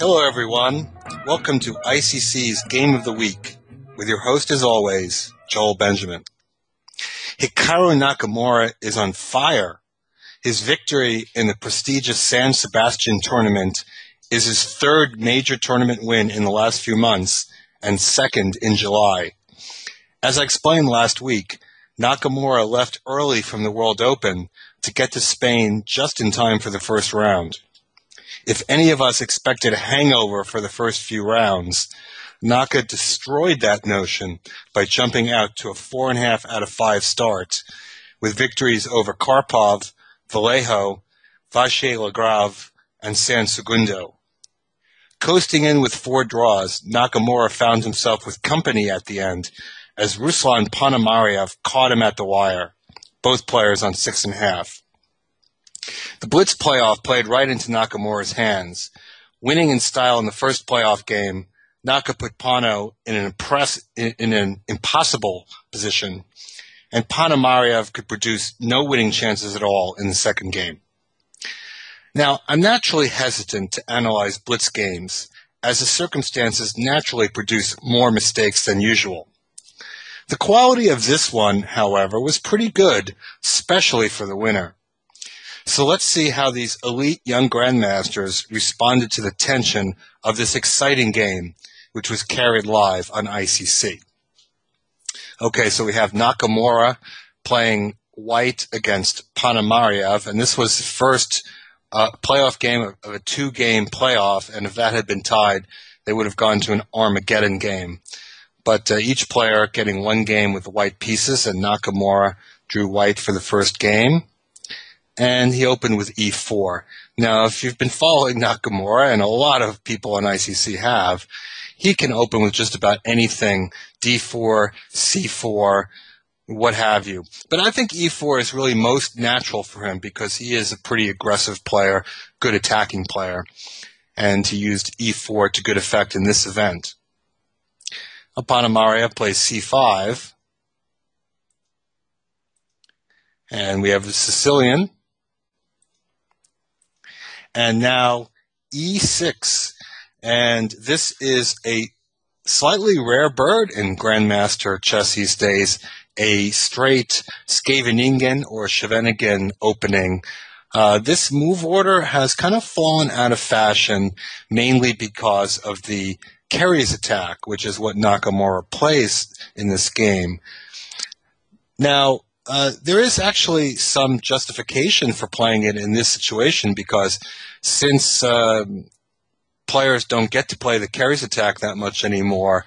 Hello everyone, welcome to ICC's Game of the Week, with your host as always, Joel Benjamin. Hikaru Nakamura is on fire. His victory in the prestigious San Sebastian tournament is his third major tournament win in the last few months, and second in July. As I explained last week, Nakamura left early from the World Open to get to Spain just in time for the first round. If any of us expected a hangover for the first few rounds, Naka destroyed that notion by jumping out to a 4.5 out of 5 start, with victories over Karpov, Vallejo, Vachier-Lagrave, and San Segundo. Coasting in with 4 draws, Nakamura found himself with company at the end, as Ruslan Ponomariov caught him at the wire, both players on 6.5. The blitz playoff played right into Nakamura's hands. Winning in style in the first playoff game, Naka put Pono in an impossible position, and Ponomariov could produce no winning chances at all in the second game. Now, I'm naturally hesitant to analyze blitz games, as the circumstances naturally produce more mistakes than usual. The quality of this one, however, was pretty good, especially for the winner. So let's see how these elite young grandmasters responded to the tension of this exciting game, which was carried live on ICC. Okay, so we have Nakamura playing white against Ponomariov, and this was the first playoff game of a 2-game playoff, and if that had been tied, they would have gone to an Armageddon game. But each player getting 1 game with the white pieces, and Nakamura drew white for the first game. And he opened with e4. Now, if you've been following Nakamura, and a lot of people on ICC have, he can open with just about anything, d4, c4, what have you. But I think e4 is really most natural for him because he is a pretty aggressive player, good attacking player, and he used e4 to good effect in this event. Ponomariov plays c5, and we have the Sicilian. And now e6, and this is a slightly rare bird in Grandmaster chess these days, a straight Scheveningen or Scheveningen opening. This move order has kind of fallen out of fashion, mainly because of the carries attack, which is what Nakamura plays in this game. Now, there is actually some justification for playing it in this situation because since players don't get to play the carries attack that much anymore,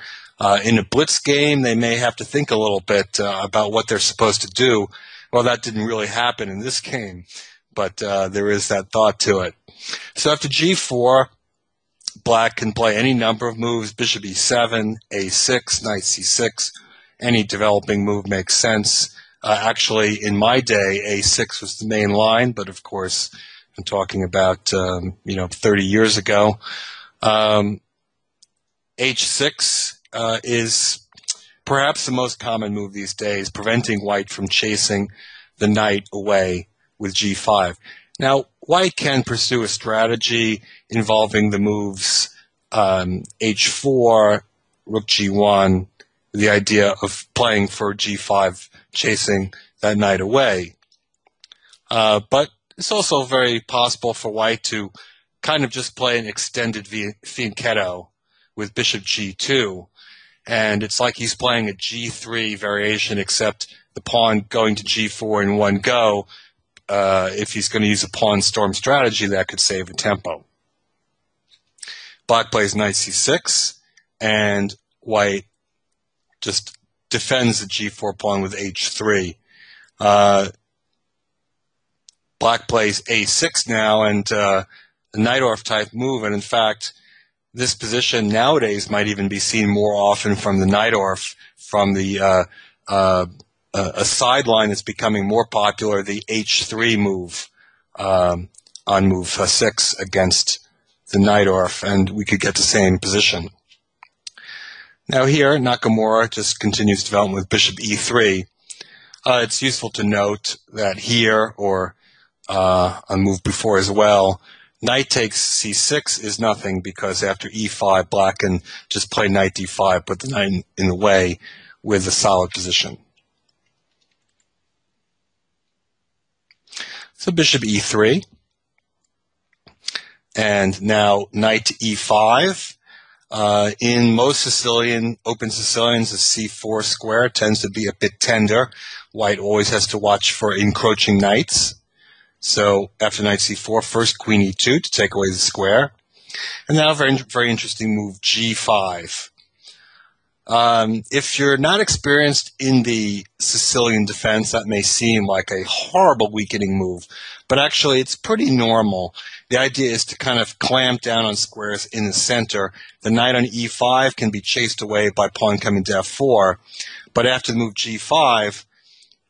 in a blitz game they may have to think a little bit about what they're supposed to do. Well, that didn't really happen in this game, but there is that thought to it. So after g4, black can play any number of moves, bishop e7, a6, knight c6. Any developing move makes sense. Actually, in my day, A6 was the main line, but of course, I'm talking about 30 years ago. H6 is perhaps the most common move these days, preventing white from chasing the knight away with G5. Now, white can pursue a strategy involving the moves H4, Rook G1, the idea of playing for G5, chasing that knight away. But it's also very possible for white to kind of just play an extended fianchetto with bishop G2. And it's like he's playing a G3 variation, except the pawn going to G4 in one go. If he's going to use a pawn storm strategy, that could save the tempo. Black plays knight C6, and white just defends the g4 pawn with h3. Black plays a6 now, and a Nidorf type move, and in fact, this position nowadays might even be seen more often from the Nidorf, from the a sideline that's becoming more popular, the h3 move on move 6 against the Nidorf, and we could get the same position. Now here, Nakamura just continues development with bishop e3. It's useful to note that here, or a move before as well, Knight takes c6 is nothing, because after e5, black can just play knight d5, put the knight in the way with a solid position. So bishop e3. And now knight to e5. In most Sicilian, open Sicilians, the c4 square tends to be a bit tender. White always has to watch for encroaching knights. So after knight c4, first queen e2 to take away the square. And now a very, very interesting move, g5. If you're not experienced in the Sicilian defense, that may seem like a horrible weakening move, but actually it's pretty normal. The idea is to kind of clamp down on squares in the center. The knight on e5 can be chased away by pawn coming to f4, but after the move g5,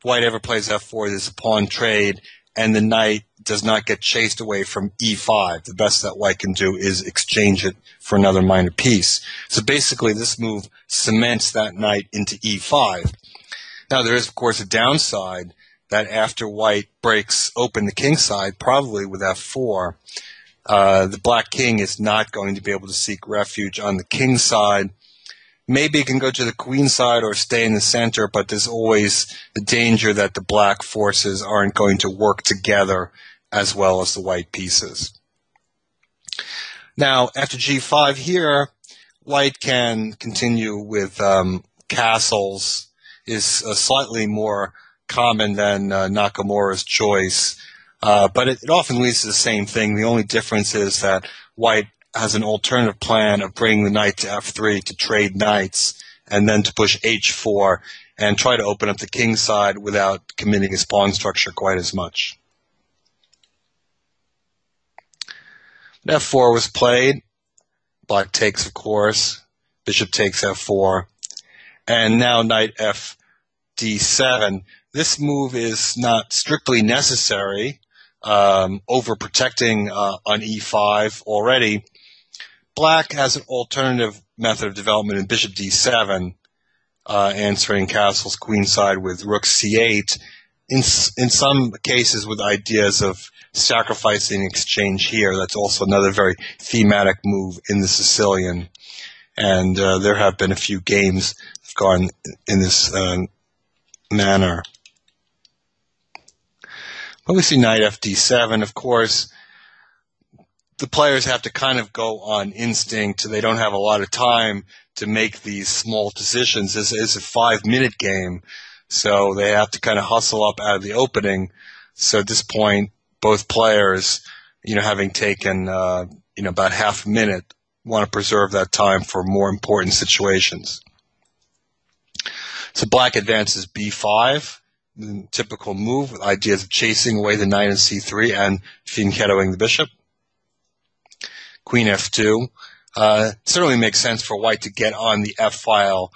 white ever plays f4, there's a pawn trade, and the knight does not get chased away from e5. The best that white can do is exchange it for another minor piece. So basically, this move cements that knight into e5. Now, there is, of course, a downside that after white breaks open the king side, probably with f4, the black king is not going to be able to seek refuge on the king side. Maybe it can go to the queen side or stay in the center, but there's always the danger that the black forces aren't going to work together as well as the white pieces. Now, after g5 here, white can continue with castles. Is slightly more common than Nakamura's choice, but it often leads to the same thing. The only difference is that white has an alternative plan of bringing the knight to f3 to trade knights and then to push h4 and try to open up the king side without committing his pawn structure quite as much. f4 was played. Black takes, of course. Bishop takes f4. And now knight f d7. This move is not strictly necessary, overprotecting on e5 already. Black has an alternative method of development in bishop d7, answering castle's queenside with rook c8, in some cases with ideas of sacrificing exchange here. That's also another very thematic move in the Sicilian. And there have been a few games that have gone in this manner. But we see knight fd7, of course. The players have to kind of go on instinct. They don't have a lot of time to make these small decisions. This is a 5-minute game, so they have to kind of hustle up out of the opening. So at this point, both players, you know, having taken about half a minute, want to preserve that time for more important situations. So black advances b5, the typical move with ideas of chasing away the knight in c3 and fianchettoing the bishop. Queen f2. Certainly makes sense for white to get on the f file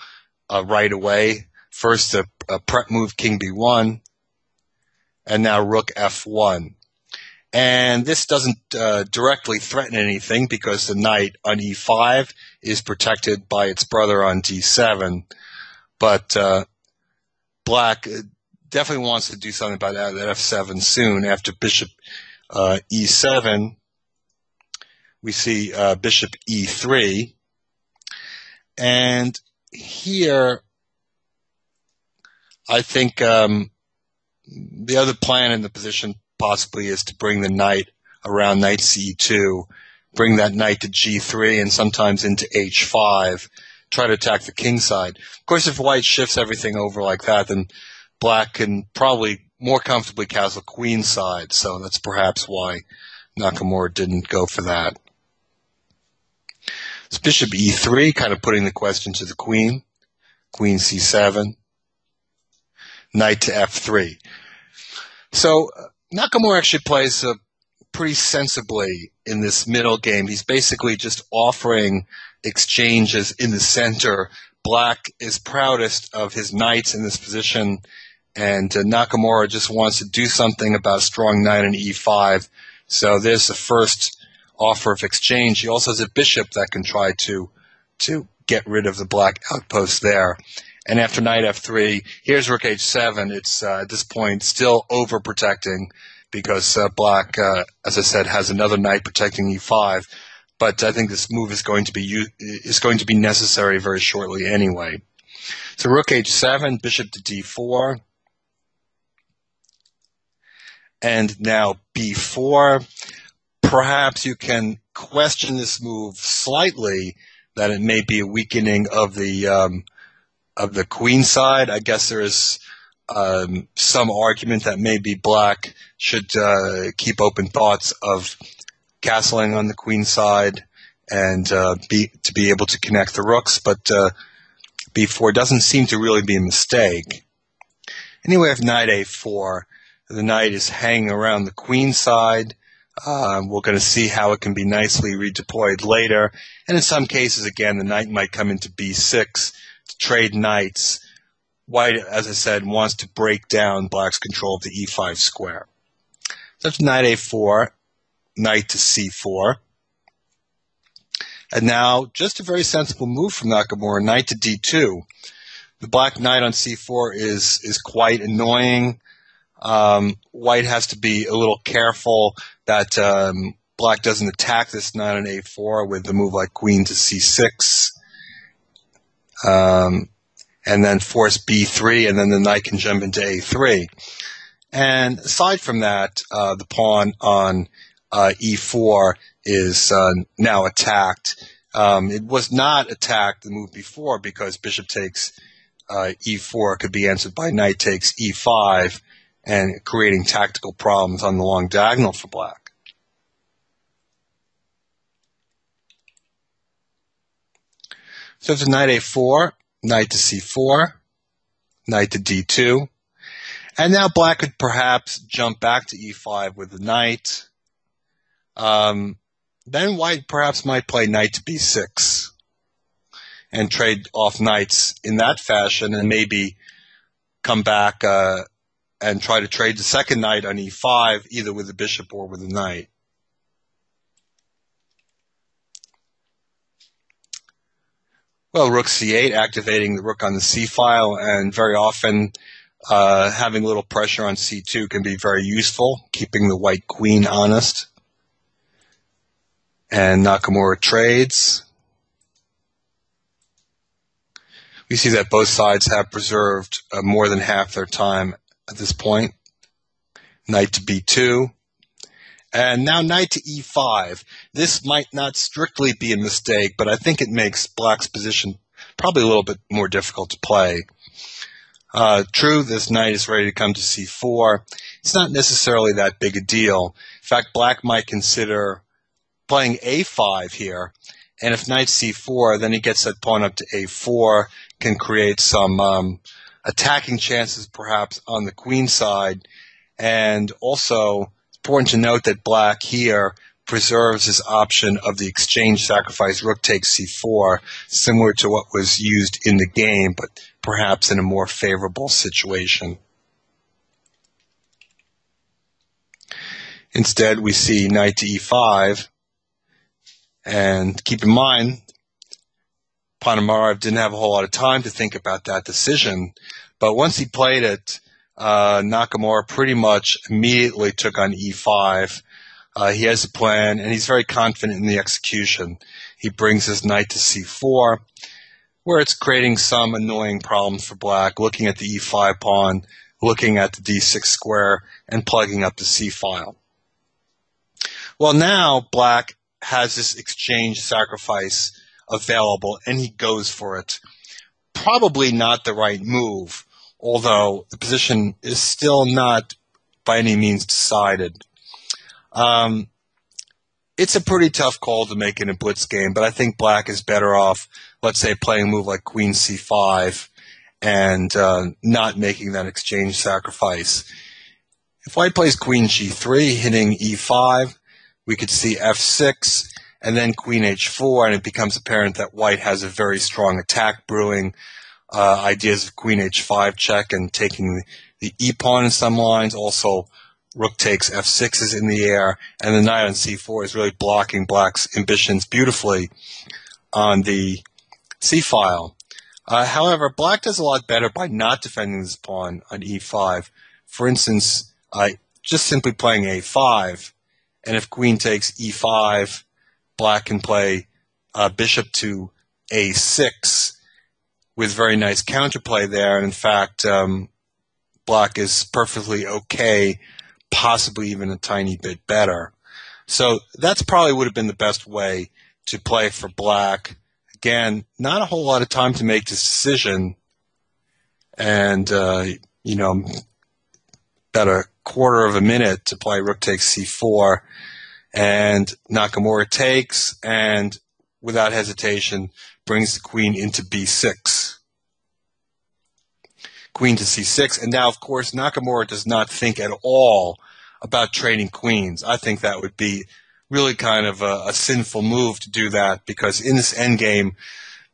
right away. First, a prep move, king b1, and now rook f1. And this doesn't directly threaten anything because the knight on e5 is protected by its brother on d7. But black definitely wants to do something about that f7 soon. After bishop e7, we see bishop e3. And here, I think the other plan in the position possibly is to bring the knight around knight c2, bring that knight to g3, and sometimes into h5, try to attack the king side. Of course, if white shifts everything over like that, then black can probably more comfortably castle queen side, so that's perhaps why Nakamura didn't go for that. So bishop e3, kind of putting the question to the queen. Queen c7. Knight to f3. So Nakamura actually plays pretty sensibly in this middle game. He's basically just offering exchanges in the center. Black is proudest of his knights in this position, and Nakamura just wants to do something about strong knight on e5. So there's the first offer of exchange. He also has a bishop that can try to get rid of the black outpost there. And after knight f3, here's rook h7. It's at this point still overprotecting because black, as I said, has another knight protecting e5. But I think this move is going to be necessary very shortly anyway. So rook h7, bishop to d4. And now b4. Perhaps you can question this move slightly, that it may be a weakening of the queen side. I guess there is some argument that maybe black should keep open thoughts of castling on the queen side and to be able to connect the rooks, but b4 doesn't seem to really be a mistake. Anyway, I have knight a4. The knight is hanging around the queen side. We're going to see how it can be nicely redeployed later. And in some cases, again, the knight might come into b6 to trade knights. White, as I said, wants to break down black's control of the e5 square. So that's knight a4, knight to c4. And now, just a very sensible move from Nakamura, knight to d2. The black knight on c4 is quite annoying. White has to be a little careful that black doesn't attack this knight on a4 with the move like queen to c6, and then force b3, and then the knight can jump into a3. And aside from that, the pawn on e4 is now attacked. It was not attacked the move before because bishop takes e4 could be answered by knight takes e5, and creating tactical problems on the long diagonal for black. So it's knight a4, knight to c4, knight to d2. And now black could perhaps jump back to e5 with the knight. Then white perhaps might play knight to b6 and trade off knights in that fashion, and maybe come back and try to trade the second knight on e5, either with the bishop or with the knight. Well, rook c8, activating the rook on the c-file, and very often having a little pressure on c2 can be very useful, keeping the white queen honest. And Nakamura trades. We see that both sides have preserved more than half their time at this point. Knight to b2. And now knight to e5. This might not strictly be a mistake, but I think it makes black's position probably a little bit more difficult to play. True, this knight is ready to come to c4. It's not necessarily that big a deal. In fact, black might consider playing a5 here. And if knight c4, then he gets that pawn up to a4, can create some attacking chances perhaps on the queen side. And also, it's important to note that black here preserves his option of the exchange sacrifice rook takes c4, similar to what was used in the game, but perhaps in a more favorable situation. Instead, we see knight to e5. And keep in mind, Ponomariov didn't have a whole lot of time to think about that decision, but once he played it, Nakamura pretty much immediately took on e5. He has a plan, and he's very confident in the execution. He brings his knight to c4, where it's creating some annoying problems for black, looking at the e5 pawn, looking at the d6 square, and plugging up the c-file. Well, now black has this exchange sacrifice available, and he goes for it. Probably not the right move, although the position is still not by any means decided. It's a pretty tough call to make in a blitz game, but I think black is better off, let's say, playing a move like queen c5 and not making that exchange sacrifice. If white plays queen g3, hitting e5, we could see f6, and then queen h4, and it becomes apparent that white has a very strong attack brewing. Ideas of queen h5 check and taking the e-pawn in some lines. Also, rook takes f6 is in the air, and the knight on c4 is really blocking black's ambitions beautifully on the c-file. However, black does a lot better by not defending this pawn on e5. For instance, just simply playing a5, and if queen takes e5, black can play bishop to a6 with very nice counterplay there. And in fact, black is perfectly okay, possibly even a tiny bit better. So that's probably would have been the best way to play for black. Again, not a whole lot of time to make this decision, and you know, about a quarter of a minute to play rook takes c4, and Nakamura takes, and without hesitation brings the queen into b6. Queen to c6, and now, of course, Nakamura does not think at all about trading queens. I think that would be really kind of a sinful move to do that, because in this endgame,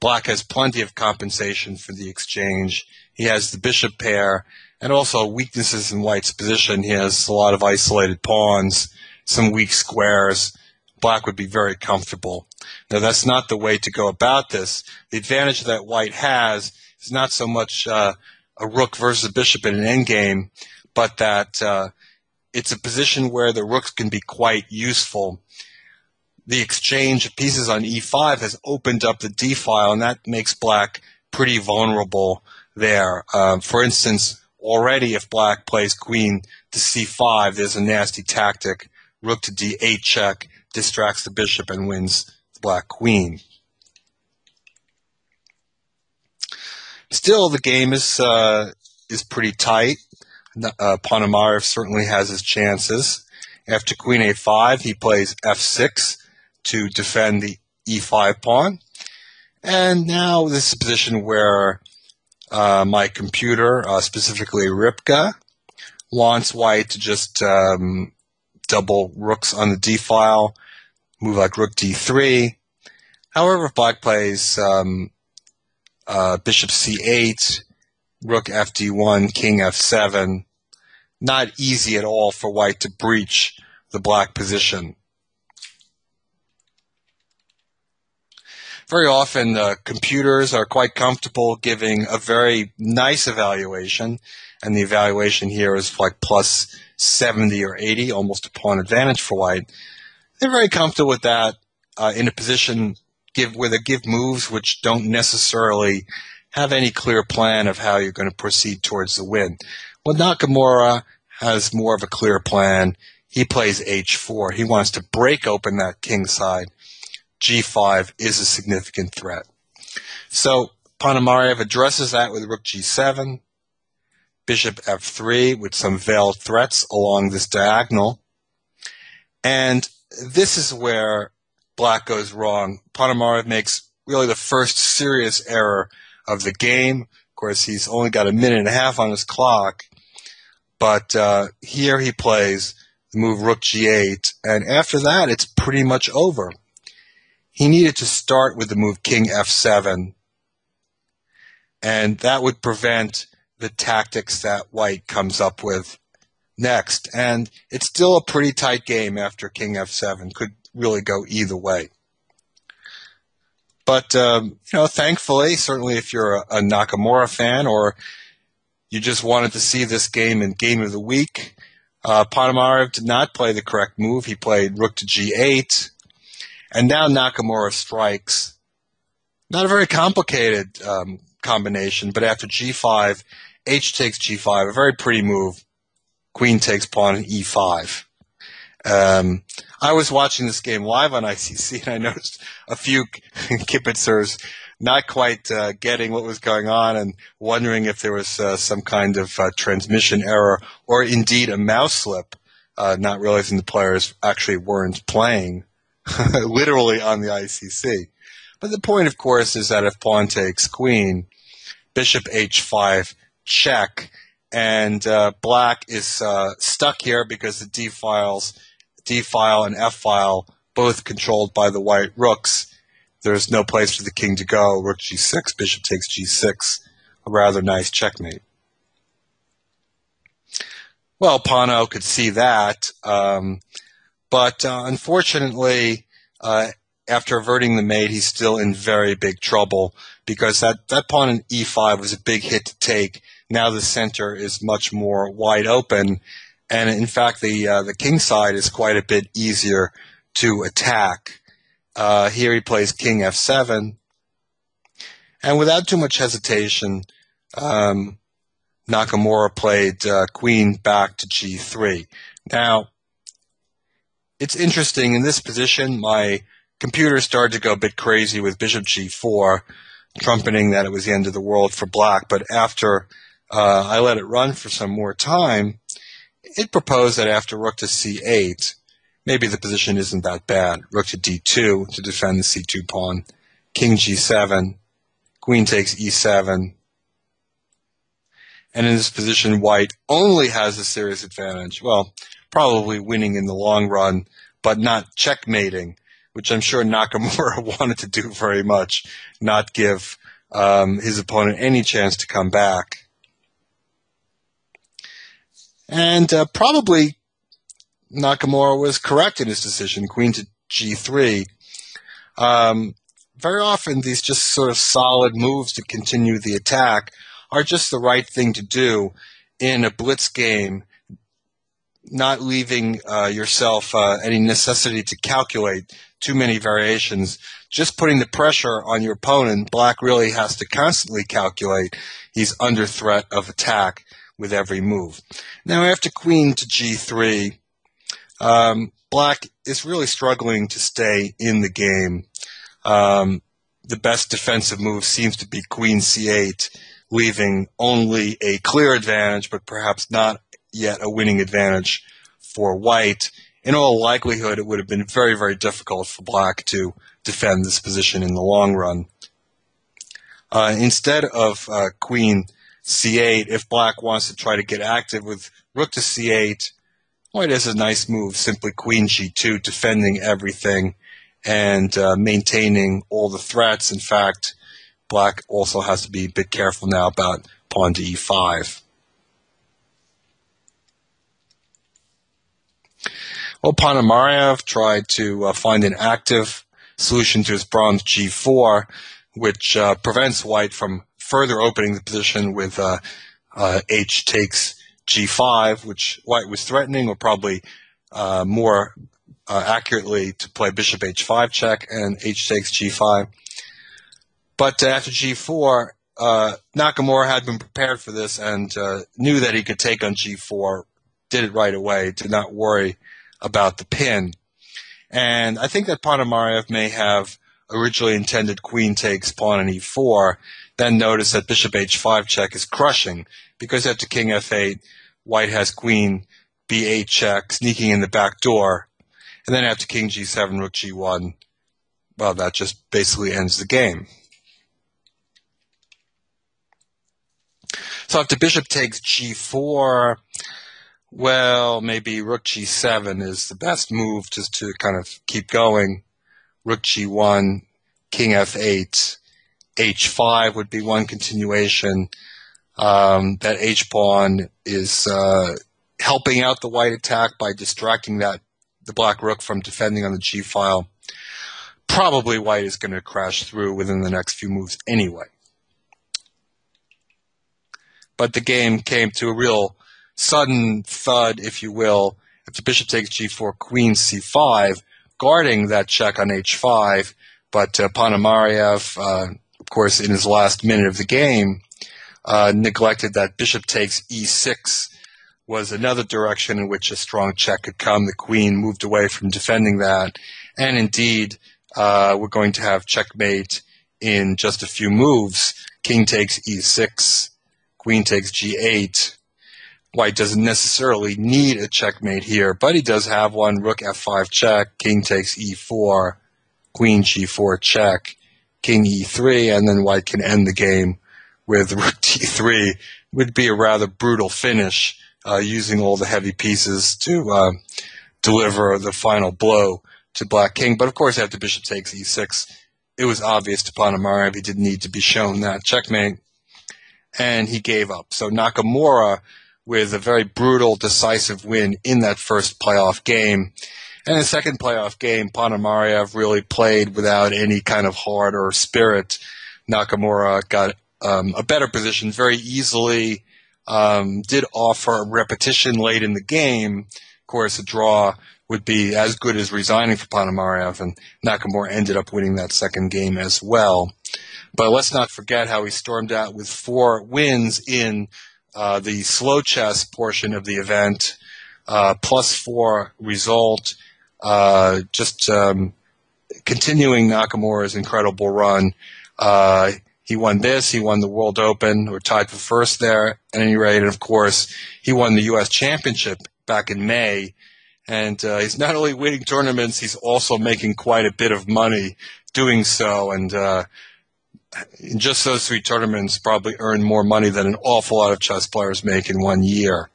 black has plenty of compensation for the exchange. He has the bishop pair, and also weaknesses in white's position. He has a lot of isolated pawns, some weak squares. Black would be very comfortable. Now, that's not the way to go about this. The advantage that white has is not so much a rook versus a bishop in an endgame, but that it's a position where the rooks can be quite useful. The exchange of pieces on e5 has opened up the d-file, and that makes black pretty vulnerable there. For instance, already if black plays queen to c5, there's a nasty tactic. Rook to d8 check distracts the bishop and wins the black queen. Still, the game is pretty tight. Ponomariov certainly has his chances. After queen a5, he plays f6 to defend the e5 pawn. And now this is a position where my computer, specifically Ripka, wants white to just double rooks on the d-file, move like rook d3. However, if black plays bishop c8, rook fd1, king f7. Not easy at all for white to breach the black position. Very often, computers are quite comfortable giving a very nice evaluation, and the evaluation here is like plus 70 or 80, almost a pawn advantage for white. They're very comfortable with that in a position where they give moves which don't necessarily have any clear plan of how you're going to proceed towards the win. Well, Nakamura has more of a clear plan. He plays h4. He wants to break open that king side. g5 is a significant threat. So Ponomariov addresses that with rook g7, bishop f3 with some veiled threats along this diagonal. And this is where black goes wrong. Ponomariov makes really the first serious error of the game. Of course, he's only got a minute and a half on his clock, but here he plays the move rook g8, and after that, it's pretty much over. He needed to start with the move king f7, and that would prevent the tactics that white comes up with next. And it's still a pretty tight game after king f7. Could really go either way. But, you know, thankfully, certainly if you're a Nakamura fan or you just wanted to see this game in Game of the Week, Ponomariov did not play the correct move. He played rook to g8, and now Nakamura strikes. Not a very complicated combination, but after g5, h takes g5, a very pretty move. Queen takes pawn and e5. I was watching this game live on ICC, and I noticed a few kibitzers not quite getting what was going on and wondering if there was some kind of transmission error or indeed a mouse slip, not realizing the players actually weren't playing literally on the ICC. But the point, of course, is that if pawn takes queen, bishop h5 check, and black is stuck here because the D file and F file, both controlled by the white rooks. There's no place for the king to go. Rook g6, bishop takes g6. A rather nice checkmate. Well, Pono could see that, but unfortunately, after averting the mate, he's still in very big trouble because that pawn in e5 was a big hit to take. Now the center is much more wide open, and in fact the king side is quite a bit easier to attack. Here he plays king f7, and without too much hesitation, Nakamura played queen back to g3. Now, it's interesting, in this position, my computer started to go a bit crazy with bishop g4, trumpeting that it was the end of the world for black. But after I let it run for some more time, it proposed that after rook to c8, maybe the position isn't that bad. Rook to d2 to defend the c2 pawn, king g7, queen takes e7. And in this position, white only has a serious advantage. Well, probably winning in the long run, but not checkmating, which I'm sure Nakamura wanted to do very much, not give his opponent any chance to come back. And probably Nakamura was correct in his decision, queen to g3. Very often, these just sort of solid moves to continue the attack are just the right thing to do in a blitz game, not leaving yourself any necessity to calculate too many variations, just putting the pressure on your opponent. Black really has to constantly calculate. He's under threat of attack with every move. Now, after queen to g3, black is really struggling to stay in the game. The best defensive move seems to be queen c8, leaving only a clear advantage, but perhaps not yet a winning advantage for white. In all likelihood, it would have been very, very difficult for black to defend this position in the long run. Instead of queen c8, if black wants to try to get active with rook to c8, white has a nice move, simply queen g2, defending everything and maintaining all the threats. In fact, black also has to be a bit careful now about pawn to e5. Well, Ponomariov tried to find an active solution to his bronze g4, which prevents white from further opening the position with h takes g5, which white was threatening, or probably more accurately to play bishop h5 check and h takes g5. But after g4, Nakamura had been prepared for this and knew that he could take on g4, did it right away, did not worry about the pin. And I think that Ponomariov may have originally intended queen takes pawn on e4, then noticed that bishop h5 check is crushing, because after king f8, white has queen b8 check sneaking in the back door, and then after king g7, rook g1, well, that just basically ends the game. So after bishop takes g4, well, maybe rook g7 is the best move just to kind of keep going. Rook g1, king f8, h5 would be one continuation. That h pawn is helping out the white attack by distracting the black rook from defending on the g file. Probably white is going to crash through within the next few moves anyway. But the game came to a real sudden thud, if you will, if the bishop takes g4, queen c5, guarding that check on h5. But Ponomariov, of course, in his last minute of the game, neglected that bishop takes e6 was another direction in which a strong check could come. The queen moved away from defending that. And indeed, we're going to have checkmate in just a few moves. King takes e6, queen takes g8. White doesn't necessarily need a checkmate here, but he does have one. Rook f5 check, king takes e4, queen g4 check, king e3, and then white can end the game with rook d3. It would be a rather brutal finish, using all the heavy pieces to deliver the final blow to black king. But of course, after bishop takes e6, it was obvious to Ponomariov he didn't need to be shown that checkmate, and he gave up. So Nakamura, with a very brutal, decisive win in that first playoff game. And the second playoff game, Ponomariov really played without any kind of heart or spirit. Nakamura got a better position very easily, did offer repetition late in the game. Of course, a draw would be as good as resigning for Ponomariov, and Nakamura ended up winning that second game as well. But let's not forget how he stormed out with 4 wins in the slow chess portion of the event, +4 result, continuing Nakamura's incredible run. He won this, he won the World Open, or tied for first there at any rate, and of course he won the U.S. Championship back in May. And he's not only winning tournaments, he's also making quite a bit of money doing so. And in just those 3 tournaments, probably earned more money than an awful lot of chess players make in one year.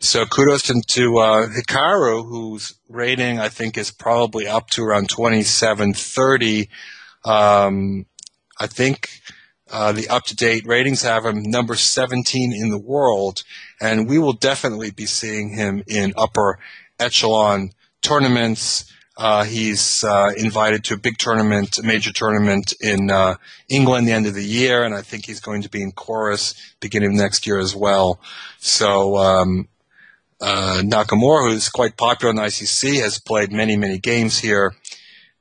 So kudos to Hikaru, whose rating I think is probably up to around 2730. I think the up-to-date ratings have him number 17 in the world, and we will definitely be seeing him in upper echelon tournaments. He's invited to a big tournament, a major tournament in England the end of the year, and I think he's going to be in Chorus beginning next year as well. So Nakamura, who's quite popular on ICC, has played many, many games here.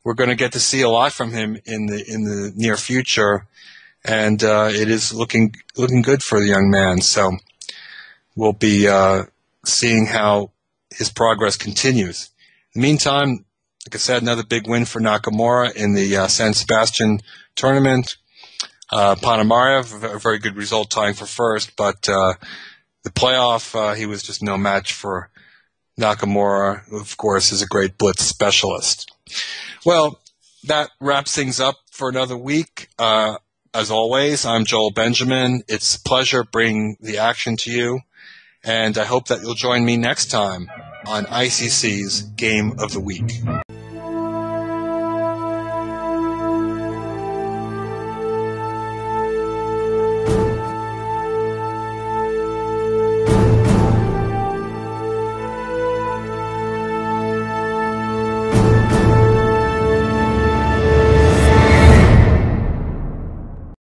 We're going to get to see a lot from him in the near future, and it is looking good for the young man. So we'll be seeing how his progress continues. In the meantime, like I said, another big win for Nakamura in the San Sebastian tournament. Ponomariov, a very good result, tying for first, but the playoff, he was just no match for Nakamura, who, of course, is a great blitz specialist. Well, that wraps things up for another week. As always, I'm Joel Benjamin. It's a pleasure bringing the action to you, and I hope that you'll join me next time on ICC's Game of the Week.